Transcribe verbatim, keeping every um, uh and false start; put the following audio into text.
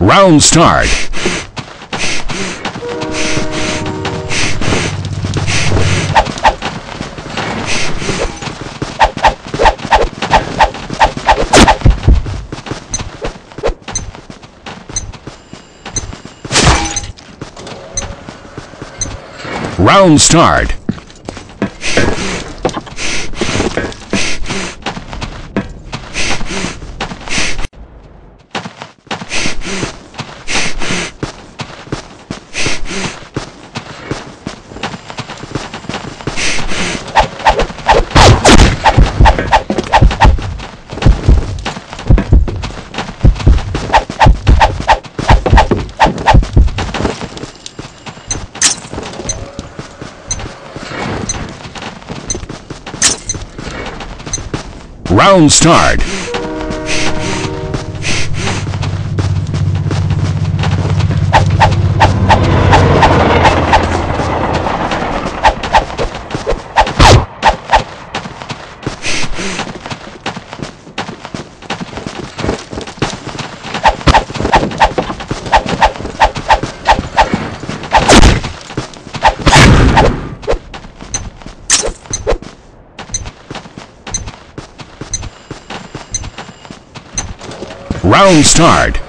Round start. Round start. Round start. Round start.